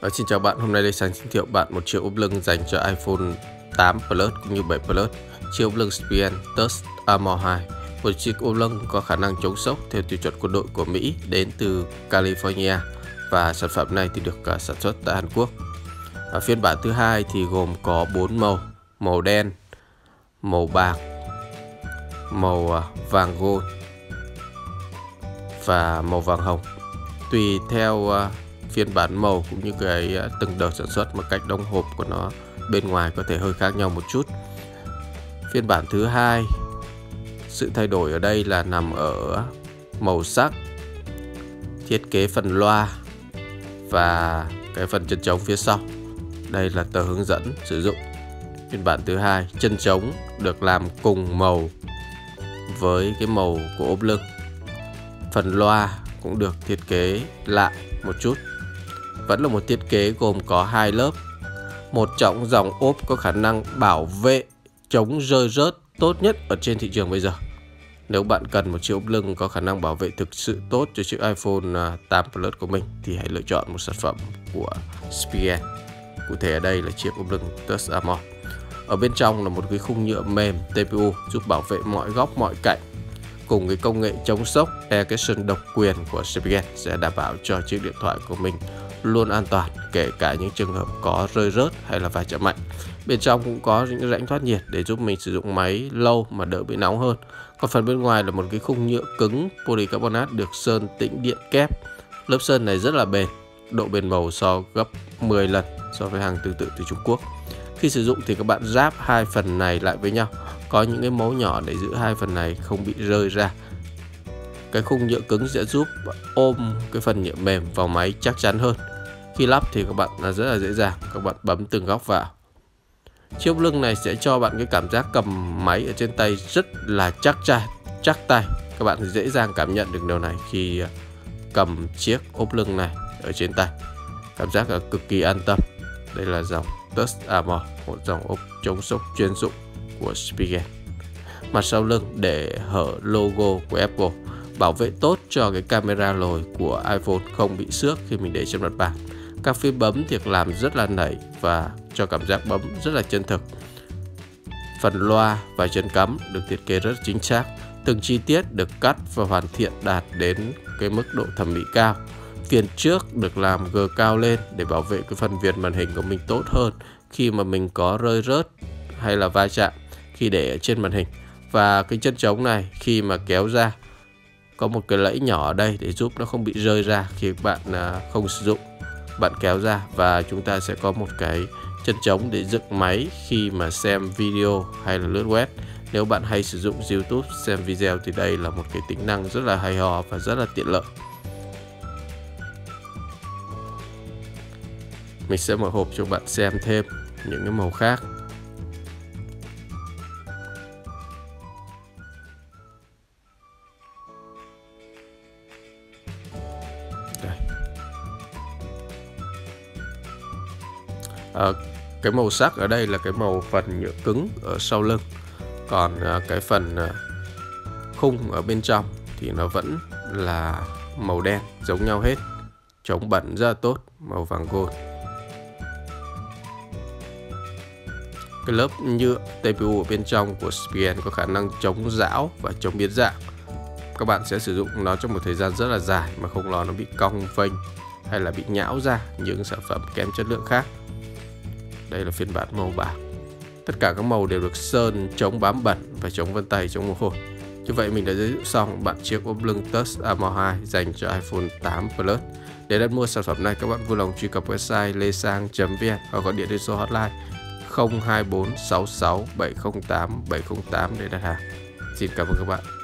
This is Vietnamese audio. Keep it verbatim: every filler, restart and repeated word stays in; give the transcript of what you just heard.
Và xin chào bạn, hôm nay Lê Sang giới thiệu bạn một chiếc ốp lưng dành cho iPhone tám Plus cũng như bảy Plus. Chiếc ốp lưng Spigen Tough Armor hai, một chiếc ốp lưng có khả năng chống sốc theo tiêu chuẩn quân đội của Mỹ đến từ California, và sản phẩm này thì được sản xuất tại Hàn Quốc. Và phiên bản thứ hai thì gồm có bốn màu: màu đen, màu bạc, màu vàng gold và màu vàng hồng. Tùy theo phiên bản màu cũng như cái từng đợt sản xuất mà cách đóng hộp của nó bên ngoài có thể hơi khác nhau một chút. Phiên bản thứ hai, sự thay đổi ở đây là nằm ở màu sắc, thiết kế phần loa và cái phần chân trống phía sau. Đây là tờ hướng dẫn sử dụng. Phiên bản thứ hai, chân trống được làm cùng màu với cái màu của ốp lưng. Phần loa cũng được thiết kế lại một chút. Vẫn là một thiết kế gồm có hai lớp. Một trọng dòng ốp có khả năng bảo vệ chống rơi rớt tốt nhất ở trên thị trường bây giờ. Nếu bạn cần một chiếc ốp lưng có khả năng bảo vệ thực sự tốt cho chiếc iPhone tám Plus của mình thì hãy lựa chọn một sản phẩm của Spigen. Cụ thể ở đây là chiếc ốp lưng Tough Armor. Ở bên trong là một cái khung nhựa mềm tê pê u giúp bảo vệ mọi góc mọi cạnh. Cùng với công nghệ chống sốc Air Cushion độc quyền của Spigen sẽ đảm bảo cho chiếc điện thoại của mình luôn an toàn, kể cả những trường hợp có rơi rớt hay là va chạm mạnh. Bên trong cũng có những rãnh thoát nhiệt để giúp mình sử dụng máy lâu mà đỡ bị nóng hơn. Còn phần bên ngoài là một cái khung nhựa cứng polycarbonate được sơn tĩnh điện kép. Lớp sơn này rất là bền, độ bền màu so gấp mười lần so với hàng tương tự từ Trung Quốc. Khi sử dụng thì các bạn ráp hai phần này lại với nhau, có những cái mấu nhỏ để giữ hai phần này không bị rơi ra. Cái khung nhựa cứng sẽ giúp ôm cái phần nhựa mềm vào máy chắc chắn hơn. Khi lắp thì các bạn là rất là dễ dàng, các bạn bấm từng góc vào. Chiếc ốp lưng này sẽ cho bạn cái cảm giác cầm máy ở trên tay rất là chắc chắn, chắc tay. Các bạn dễ dàng cảm nhận được điều này khi cầm chiếc ốp lưng này ở trên tay. Cảm giác là cực kỳ an tâm. Đây là dòng Tough Armor, một dòng ốp chống sốc chuyên dụng của Spigen. Mặt sau lưng để hở logo của Apple, bảo vệ tốt cho cái camera lồi của iPhone không bị xước khi mình để trên mặt bàn. Các phím bấm thì làm rất là nảy và cho cảm giác bấm rất là chân thực. Phần loa và chân cắm được thiết kế rất chính xác, từng chi tiết được cắt và hoàn thiện đạt đến cái mức độ thẩm mỹ cao. Viền trước được làm gờ cao lên để bảo vệ cái phần viền màn hình của mình tốt hơn khi mà mình có rơi rớt hay là va chạm khi để ở trên màn hình. Và cái chân trống này khi mà kéo ra có một cái lẫy nhỏ ở đây để giúp nó không bị rơi ra khi bạn không sử dụng. Bạn kéo ra và chúng ta sẽ có một cái chân trống để dựng máy khi mà xem video hay là lướt web. Nếu bạn hay sử dụng YouTube xem video thì đây là một cái tính năng rất là hay ho và rất là tiện lợi. Mình sẽ mở hộp cho bạn xem thêm những cái màu khác. Đây. À, cái màu sắc ở đây là cái màu phần nhựa cứng ở sau lưng. Còn à, cái phần à, khung ở bên trong thì nó vẫn là màu đen giống nhau hết. Chống bẩn rất là tốt, màu vàng gold. Cái lớp nhựa tê pê u ở bên trong của Spigen có khả năng chống rão và chống biến dạng. Các bạn sẽ sử dụng nó trong một thời gian rất là dài mà không lo nó bị cong vênh hay là bị nhão ra những sản phẩm kém chất lượng khác. Đây là phiên bản màu bạc. Tất cả các màu đều được sơn chống bám bẩn và chống vân tay, chống mồ hôi. Như vậy mình đã giới thiệu xong bạn chiếc ốp lưng Tough Armor hai dành cho iPhone tám Plus. Để đặt mua sản phẩm này các bạn vui lòng truy cập website lesang chấm vn hoặc gọi điện đến số hotline không hai bốn sáu sáu bảy không tám bảy không tám để đặt hàng. Xin cảm ơn các bạn.